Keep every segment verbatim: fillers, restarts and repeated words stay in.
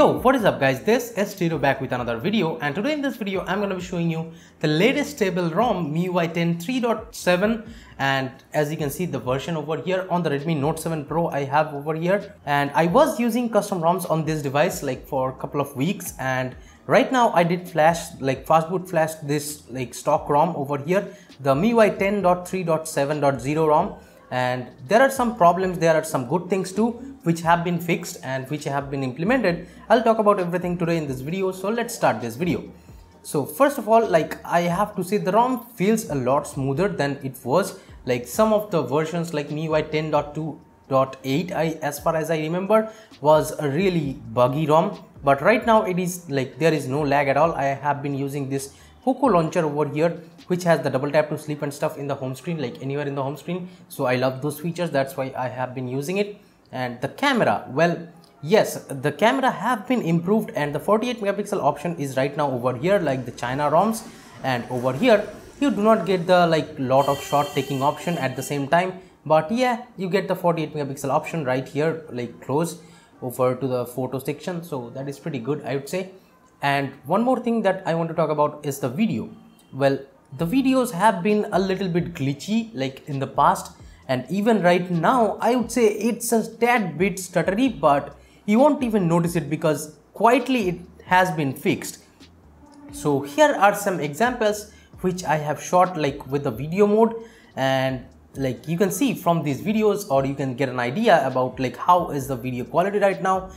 Yo, what is up guys, this is Stereo back with another video, and today in this video I'm going to be showing you the latest stable ROM M I U I ten three point seven, and as you can see the version over here on the Redmi Note seven Pro I have over here. And I was using custom ROMs on this device like for a couple of weeks, and right now I did flash like fastboot flash this like stock ROM over here, the M I U I ten three point seven point zero ROM. And there are some problems, there are some good things too, which have been fixed and which have been implemented. I'll talk about everything today in this video, so let's start this video. So first of all, like I have to say the ROM feels a lot smoother than it was. Like some of the versions like M I U I ten point two point eight, I as far as I remember, was a really buggy ROM, but right now it is like there is no lag at all. I have been using this POCO Launcher over here, which has the double tap to sleep and stuff in the home screen, like anywhere in the home screen. So I love those features, that's why I have been using it. And the camera, well, yes, the camera have been improved, and the forty-eight megapixel option is right now over here, like the China ROMs. And over here you do not get the like lot of shot taking option at the same time, but yeah, you get the forty-eight megapixel option right here, like close over to the photo section, so that is pretty good, I would say. And one more thing that I want to talk about is the video. Well, the videos have been a little bit glitchy like in the past, and even right now I would say it's a tad bit stuttery, but you won't even notice it because quietly it has been fixed. So here are some examples which I have shot like with the video mode, and like you can see from these videos, or you can get an idea about like how is the video quality right now.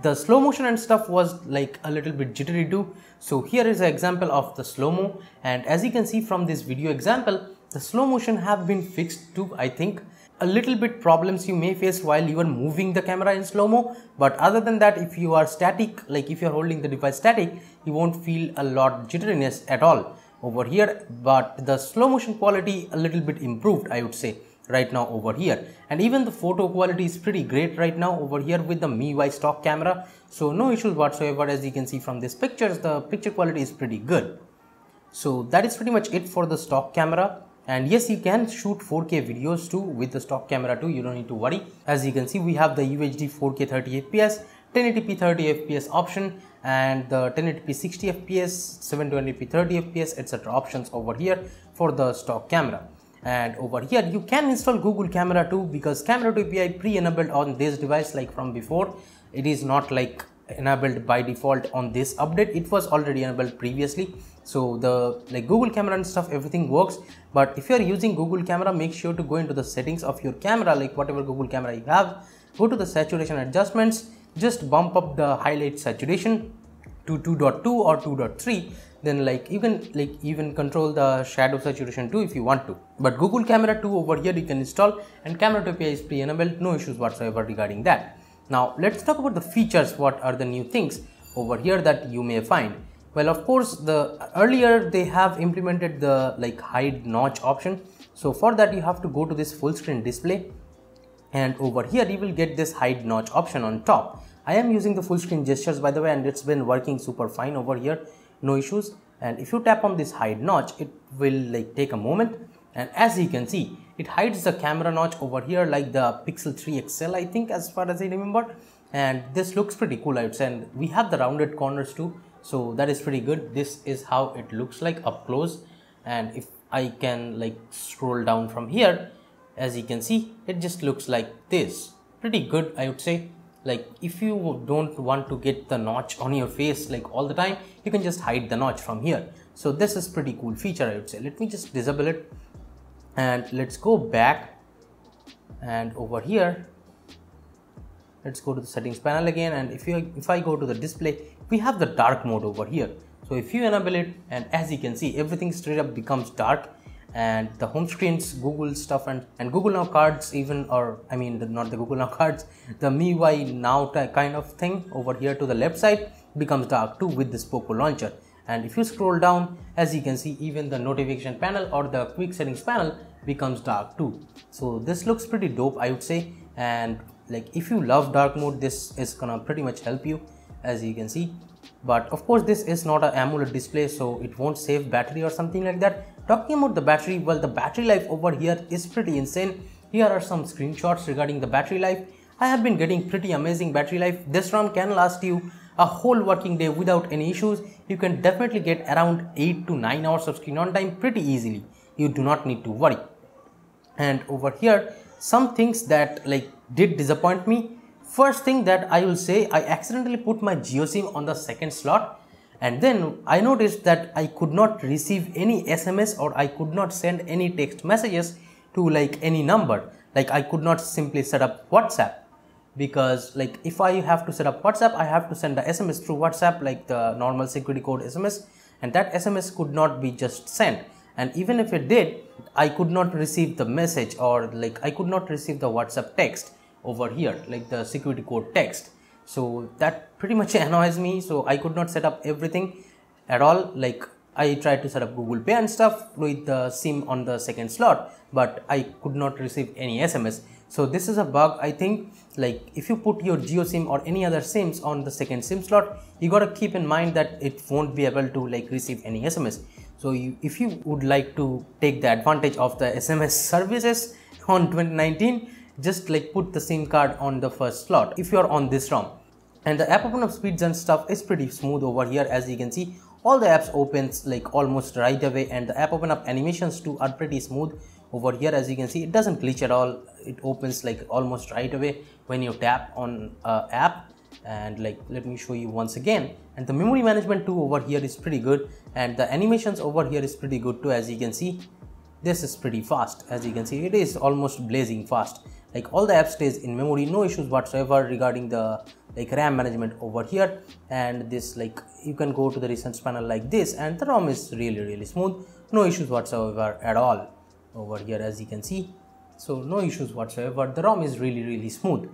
The slow motion and stuff was like a little bit jittery too. So here is an example of the slow-mo, and as you can see from this video example, the slow motion have been fixed too, I think. A little bit problems you may face while you are moving the camera in slow-mo, but other than that, if you are static, like if you are holding the device static, you won't feel a lot jitteriness at all over here. But the slow motion quality a little bit improved, I would say, right now over here. And even the photo quality is pretty great right now over here with the M I U I stock camera, so no issues whatsoever. As you can see from these pictures, the picture quality is pretty good. So that is pretty much it for the stock camera. And yes, you can shoot four K videos too with the stock camera too, you don't need to worry. As you can see, we have the U H D four K thirty F P S, ten eighty P thirty F P S option, and the ten eighty P sixty F P S, seven twenty P thirty F P S, etc. options over here for the stock camera. And over here you can install Google Camera too, because Camera two A P I pre-enabled on this device like from before. It is not like enabled by default on this update, it was already enabled previously. So the like Google Camera and stuff, everything works. But if you are using Google Camera, make sure to go into the settings of your camera, like whatever Google Camera you have, go to the saturation adjustments, just bump up the highlight saturation to two point two or two point three, then like you can like even control the shadow saturation too if you want to. But Google Camera two over here you can install, and Camera two A P I is pre-enabled, no issues whatsoever regarding that. Now let's talk about the features, what are the new things over here that you may find. Well, of course, the earlier they have implemented the like hide notch option, so for that you have to go to this full screen display, and over here you will get this hide notch option on top. I am using the full screen gestures by the way, and it's been working super fine over here, no issues. And if you tap on this hide notch, it will like take a moment, and as you can see it hides the camera notch over here like the Pixel three X L, I think, as far as I remember. And this looks pretty cool, I would say. And we have the rounded corners too, so that is pretty good. This is how it looks like up close. And if I can like scroll down from here, as you can see it just looks like this, pretty good, I would say. Like if you don't want to get the notch on your face like all the time, you can just hide the notch from here. So this is pretty cool feature, I would say. Let me just disable it, and let's go back, and over here Let's go to the settings panel again, and if you if I go to the display, we have the dark mode over here. So if you enable it, and as you can see, everything straight up becomes dark, and the home screens, Google stuff, and and Google Now cards even, or I mean the, not the Google Now cards, the M I U I Now kind of thing over here to the left side becomes dark too with this POCO launcher. And if you scroll down, as you can see, even the notification panel or the quick settings panel becomes dark too. So this looks pretty dope, I would say. And like, if you love dark mode, this is gonna pretty much help you, as you can see. But of course, this is not an AMOLED display, so it won't save battery or something like that. Talking about the battery, well, the battery life over here is pretty insane. Here are some screenshots regarding the battery life. I have been getting pretty amazing battery life. This RAM can last you a whole working day without any issues. You can definitely get around eight to nine hours of screen on time pretty easily. You do not need to worry. And over here, some things that like did disappoint me. First thing that I will say, I accidentally put my GeoSIM on the second slot, and then I noticed that I could not receive any S M S, or I could not send any text messages to like any number. Like, I could not simply set up WhatsApp, because like if I have to set up WhatsApp, I have to send the S M S through WhatsApp, like the normal security code S M S, and that S M S could not be just sent. And even if it did, I could not receive the message, or like I could not receive the WhatsApp text over here, like the security code text. So that pretty much annoys me. So I could not set up everything at all. Like, I tried to set up Google Pay and stuff with the SIM on the second slot, but I could not receive any S M S. So this is a bug, I think. Like, if you put your GeoSIM or any other SIMs on the second SIM slot, you gotta keep in mind that it won't be able to like receive any S M S. So you, if you would like to take the advantage of the S M S services on twenty nineteen, just like put the SIM card on the first slot if you are on this ROM. And the app open up speeds and stuff is pretty smooth over here, as you can see. All the apps opens like almost right away, and the app open up animations too are pretty smooth over here, as you can see. It doesn't glitch at all. It opens like almost right away when you tap on uh, app. And like, let me show you once again. And the memory management too over here is pretty good, and the animations over here is pretty good too, as you can see. This is pretty fast, as you can see. It is almost blazing fast. Like, all the app stays in memory, no issues whatsoever regarding the like RAM management over here. And this, like, you can go to the recent panel like this, and the ROM is really really smooth, no issues whatsoever at all over here, as you can see. So no issues whatsoever, the ROM is really really smooth.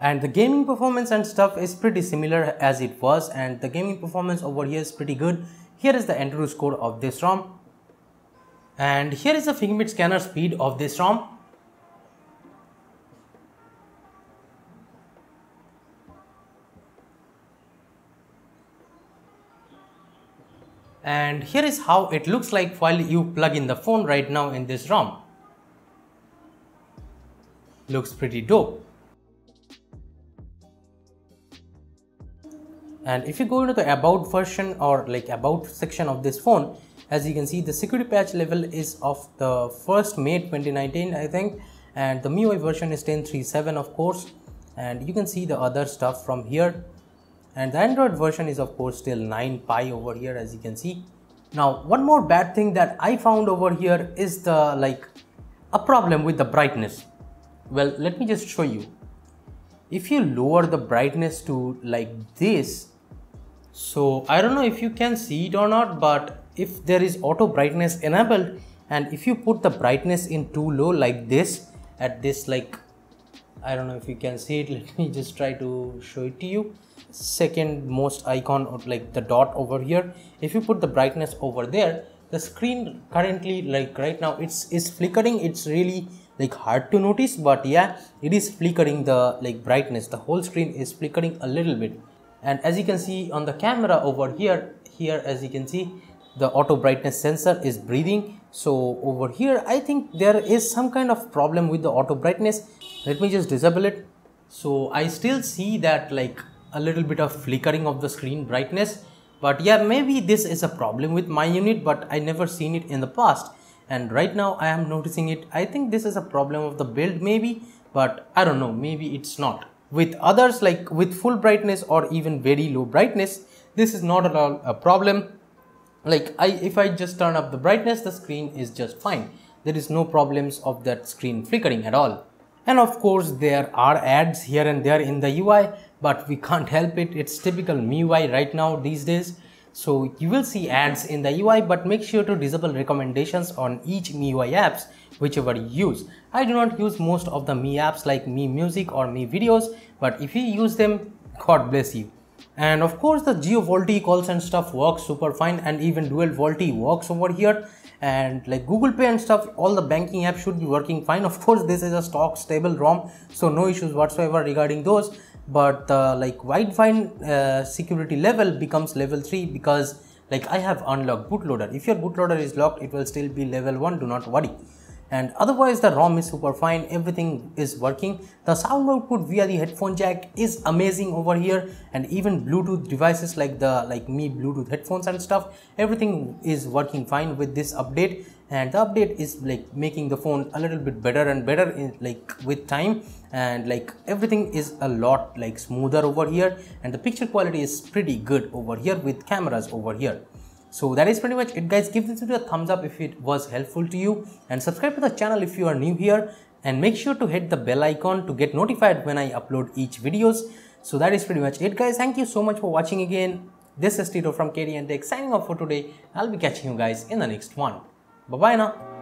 And the gaming performance and stuff is pretty similar as it was, and the gaming performance over here is pretty good. Here is the Antutu score of this ROM, and here is the fingerprint scanner speed of this ROM. And here is how it looks like while you plug in the phone right now in this ROM. Looks pretty dope. And if you go into the about version or like about section of this phone, as you can see, the security patch level is of the first May twenty nineteen, I think. And the M I U I version is ten point three seven, of course. And you can see the other stuff from here. And the Android version is of course still nine Pi over here, as you can see. Now, one more bad thing that I found over here is the like a problem with the brightness. Well, let me just show you. If you lower the brightness to like this, so I don't know if you can see it or not, but if there is auto brightness enabled, and if you put the brightness in too low like this, at this, like, I don't know if you can see it, let me just try to show it to you. Second most icon, or like the dot over here, if you put the brightness over there, the screen currently, like right now, it's is flickering. It's really like hard to notice, but yeah, it is flickering the like brightness. The whole screen is flickering a little bit. And as you can see on the camera over here, here as you can see, the auto brightness sensor is breathing. So over here, I think there is some kind of problem with the auto brightness. Let me just disable it. So I still see that like a little bit of flickering of the screen brightness, but yeah, maybe this is a problem with my unit, but I never seen it in the past, and right now I am noticing it. I think this is a problem of the build maybe, but I don't know, maybe it's not. With others, like with full brightness or even very low brightness, this is not at all a problem. Like, I if I just turn up the brightness, the screen is just fine. There is no problems of that screen flickering at all. And of course there are ads here and there in the U I, but we can't help it. It's typical M I U I right now these days. So you will see ads in the U I, but make sure to disable recommendations on each M I U I apps, whichever you use. I do not use most of the M I apps like M I Music or M I Videos, but if you use them, God bless you. And of course the Geo VoLTE calls and stuff works super fine, and even dual VoLTE works over here. And like Google Pay and stuff, all the banking apps should be working fine. Of course this is a stock stable ROM, so no issues whatsoever regarding those. But uh, like Widevine uh, security level becomes level three because like I have unlocked bootloader. If your bootloader is locked, it will still be level one, do not worry. And otherwise the ROM is super fine, everything is working. The sound output via the headphone jack is amazing over here, and even Bluetooth devices like the like Mi Bluetooth headphones and stuff, everything is working fine with this update. And the update is like making the phone a little bit better and better in like with time, and like everything is a lot like smoother over here, and the picture quality is pretty good over here with cameras over here. So that is pretty much it, guys. Give this video a thumbs up if it was helpful to you, and subscribe to the channel if you are new here, and make sure to hit the bell icon to get notified when I upload each videos. So that is pretty much it, guys. Thank you so much for watching again. This is Tito from K T N Tech signing off for today. I'll be catching you guys in the next one. Bye bye now.